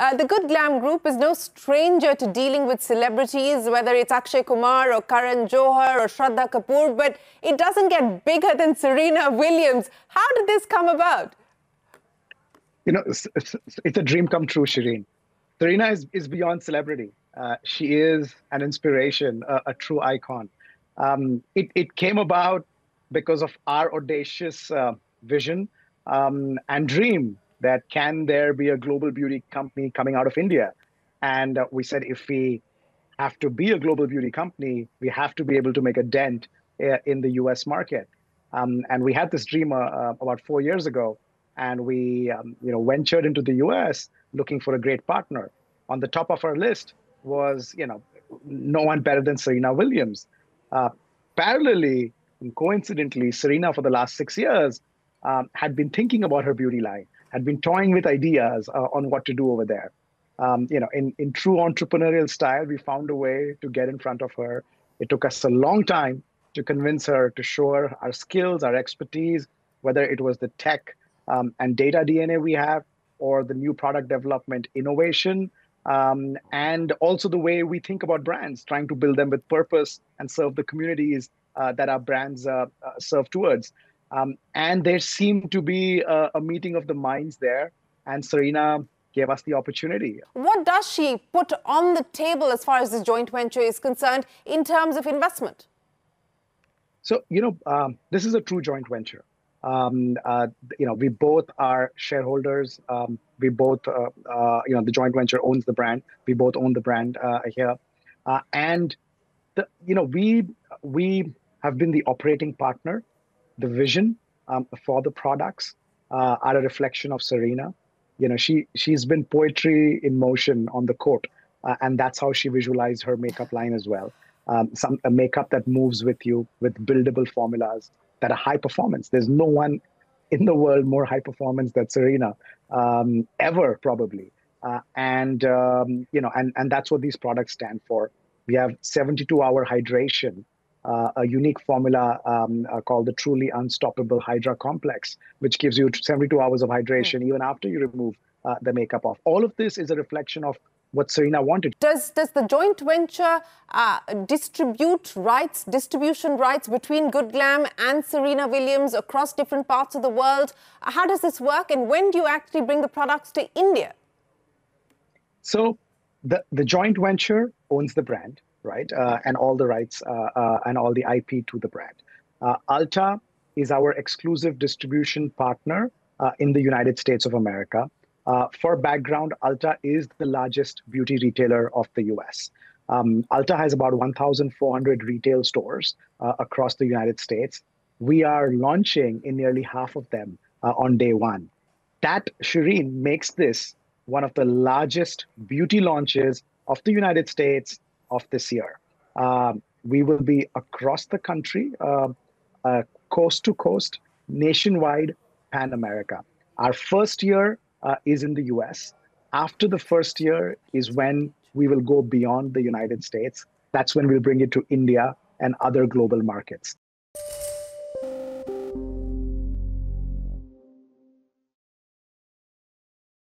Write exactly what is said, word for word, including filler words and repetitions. Uh, the Good Glamm Group is no stranger to dealing with celebrities, whether it's Akshay Kumar or Karan Johar or Shraddha Kapoor, but it doesn't get bigger than Serena Williams. How did this come about? You know, it's, it's, it's a dream come true, Shireen. Serena is, is beyond celebrity. Uh, she is an inspiration, a, a true icon. Um, it, it came about because of our audacious uh, vision um, and dream that can there be a global beauty company coming out of India? And uh, we said, if we have to be a global beauty company, we have to be able to make a dent uh, in the U S market. Um, and we had this dream uh, uh, about four years ago, and we um, you know, ventured into the U S looking for a great partner. On the top of our list was, you know, no one better than Serena Williams. Uh, parallelly, and coincidentally, Serena for the last six years um, had been thinking about her beauty line, had been toying with ideas uh, on what to do over there. Um, you know, in, in true entrepreneurial style, we found a way to get in front of her. It took us a long time to convince her, to show her our skills, our expertise, whether it was the tech um, and data D N A we have, or the new product development innovation, um, and also the way we think about brands, trying to build them with purpose and serve the communities uh, that our brands uh, uh, serve towards. Um, and there seemed to be a, a meeting of the minds there, and Serena gave us the opportunity. What does she put on the table as far as this joint venture is concerned in terms of investment? So, you know, um, this is a true joint venture. Um, uh, you know, we both are shareholders. Um, we both, uh, uh, you know, the joint venture owns the brand. We both own the brand uh, here. Uh, and, the, you know, we, we have been the operating partner. The vision um, for the products uh, are a reflection of Serena. You know, she, she's been poetry in motion on the court, uh, and that's how she visualized her makeup line as well. Um, some, a makeup that moves with you, with buildable formulas that are high performance. There's no one in the world more high performance than Serena, um, ever probably. Uh, and, um, you know, and, and that's what these products stand for. We have seventy-two hour hydration, Uh, a unique formula um, uh, called the Truly Unstoppable Hydra Complex, which gives you seventy-two hours of hydration, mm. even after you remove uh, the makeup off. All of this is a reflection of what Serena wanted. Does, does the joint venture uh, distribute rights, distribution rights between Good Glamm and Serena Williams across different parts of the world? How does this work, and when do you actually bring the products to India? So the, the joint venture owns the brand, right? Uh, and all the rights uh, uh, and all the I P to the brand. Uh, Alta is our exclusive distribution partner uh, in the United States of America. Uh, for background, Alta is the largest beauty retailer of the U S. Um, Alta has about one thousand four hundred retail stores uh, across the United States. We are launching in nearly half of them uh, on day one. That, Shireen, makes this one of the largest beauty launches of the United States of this year. Um, we will be across the country, uh, uh, coast to coast, nationwide, Pan-America. Our first year uh, is in the U S. After the first year is when we will go beyond the United States. That's when we'll bring it to India and other global markets.